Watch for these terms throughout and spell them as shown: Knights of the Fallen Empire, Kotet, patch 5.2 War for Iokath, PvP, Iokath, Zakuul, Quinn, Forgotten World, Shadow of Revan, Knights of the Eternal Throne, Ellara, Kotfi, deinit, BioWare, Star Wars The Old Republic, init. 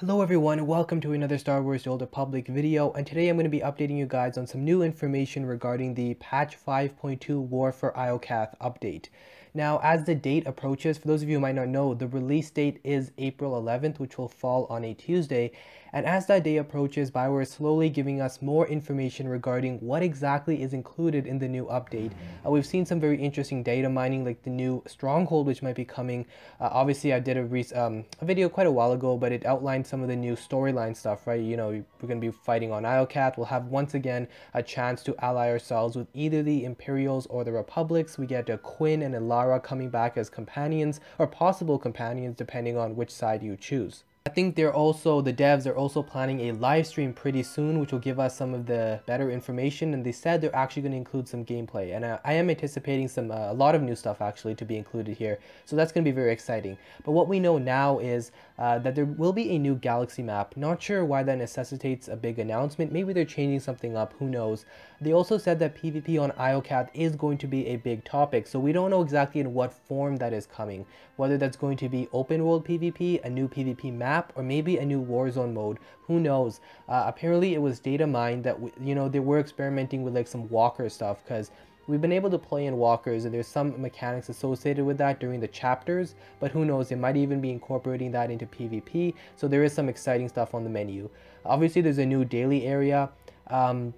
Hello everyone, welcome to another Star Wars The Old Republic video, and today I'm going to be updating you guys on some new information regarding the patch 5.2 War for Iokath update. Now, as the date approaches, for those of you who might not know, the release date is April 11th, which will fall on a Tuesday, and as that day approaches, BioWare is slowly giving us more information regarding what exactly is included in the new update. We've seen some very interesting data mining, like the new Stronghold, which might be coming. Obviously, I did a video quite a while ago, but it outlined some of the new storyline stuff, right? You know, we're going to be fighting on Iokath. We'll have once again a chance to ally ourselves with either the Imperials or the Republics. We get Quinn and Ellara coming back as companions or possible companions depending on which side you choose. I think the devs are also planning a live stream pretty soon, which will give us some of the better information, and they said they're actually going to include some gameplay, and I am anticipating some a lot of new stuff actually to be included here, so that's going to be very exciting. But what we know now is that there will be a new galaxy map. Not sure why that necessitates a big announcement. Maybe they're changing something up, who knows. They also said that PvP on Iokath is going to be a big topic, so we don't know exactly in what form that is coming, whether that's going to be open world PvP, a new PvP map, or maybe a new Warzone mode, who knows. Apparently it was data mined that they were experimenting with like some walker stuff, because we've been able to play in walkers and there's some mechanics associated with that during the chapters, but who knows, they might even be incorporating that into PvP, so there is some exciting stuff on the menu. Obviously there's a new daily area.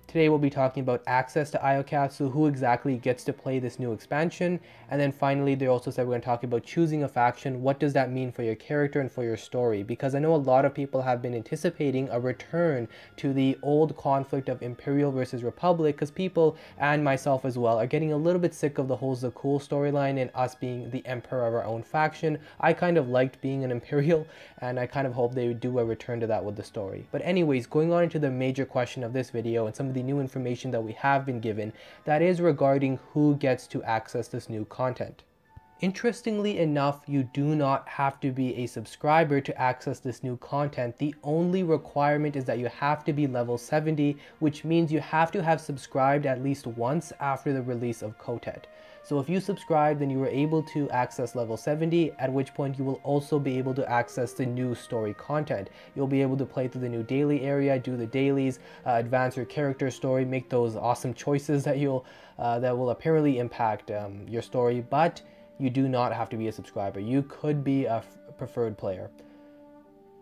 Today we'll be talking about access to Iokath, so who exactly gets to play this new expansion, and then finally they also said we're going to talk about choosing a faction. What does that mean for your character and for your story? Because I know a lot of people have been anticipating a return to the old conflict of Imperial versus Republic, because people, and myself as well, are getting a little bit sick of the whole Zakuul storyline and us being the emperor of our own faction. I kind of liked being an Imperial, and I kind of hope they would do a return to that with the story. But anyways, going on into the major question of this video and some of the new information that we have been given, that is regarding who gets to access this new content. Interestingly enough, you do not have to be a subscriber to access this new content. The only requirement is that you have to be level 70, which means you have to have subscribed at least once after the release of Kotet. So if you subscribe, then you were able to access level 70, at which point you will also be able to access the new story content. You'll be able to play through the new daily area, do the dailies, advance your character story, make those awesome choices that will apparently impact your story, but you do not have to be a subscriber. You could be a preferred player.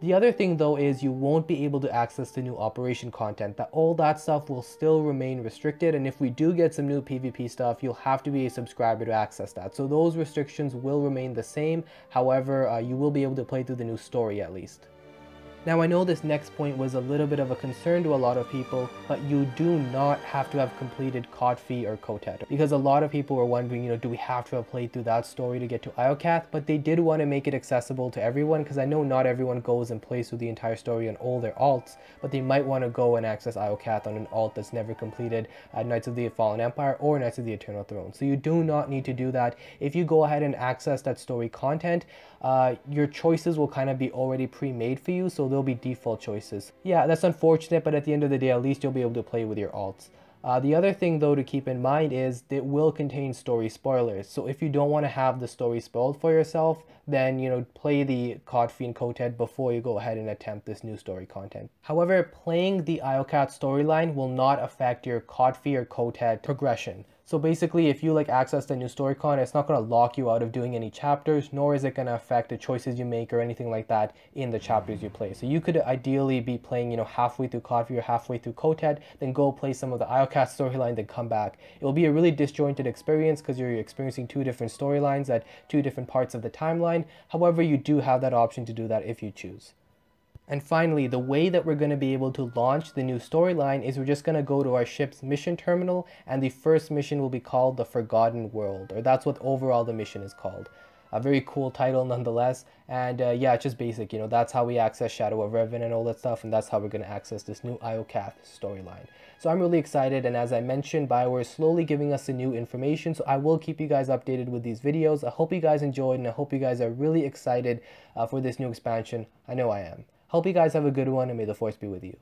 The other thing though is you won't be able to access the new operation content. All that stuff will still remain restricted, and if we do get some new PvP stuff, you'll have to be a subscriber to access that. So those restrictions will remain the same. However, you will be able to play through the new story at least. Now, I know this next point was a little bit of a concern to a lot of people, but you do not have to have completed Kotfi or Kotet, because a lot of people were wondering, do we have to have played through that story to get to Iokath? But they did want to make it accessible to everyone, because I know not everyone goes and plays through the entire story on all their alts, but they might want to go and access Iokath on an alt that's never completed Knights of the Fallen Empire or Knights of the Eternal Throne. So you do not need to do that. If you go ahead and access that story content, your choices will kind of be already pre-made for you, so they'll be default choices. Yeah, that's unfortunate, but at the end of the day, at least you'll be able to play with your alts. The other thing though to keep in mind is it will contain story spoilers, so if you don't want to have the story spoiled for yourself, then play the Kotfi and Kotet before you go ahead and attempt this new story content. However, playing the Iokath storyline will not affect your Kotfi or Kotet progression. So basically, if you access the new story content, it's not going to lock you out of doing any chapters, nor is it going to affect the choices you make or anything like that in the chapters you play. So you could ideally be playing, halfway through Kotfi or halfway through Kotet, then go play some of the Iokath storyline, then come back. It will be a really disjointed experience, because you're experiencing two different storylines at two different parts of the timeline. However, you do have that option to do that if you choose. And finally, the way that we're going to be able to launch the new storyline is we're just going to go to our ship's mission terminal, and the first mission will be called the Forgotten World, or that's what overall the mission is called. A very cool title nonetheless, and yeah, it's just basic, that's how we access Shadow of Revan and all that stuff, and that's how we're going to access this new Iokath storyline. So I'm really excited, and as I mentioned, BioWare is slowly giving us the new information, so I will keep you guys updated with these videos. I hope you guys enjoyed, and I hope you guys are really excited for this new expansion. I know I am. Hope you guys have a good one, and may the force be with you.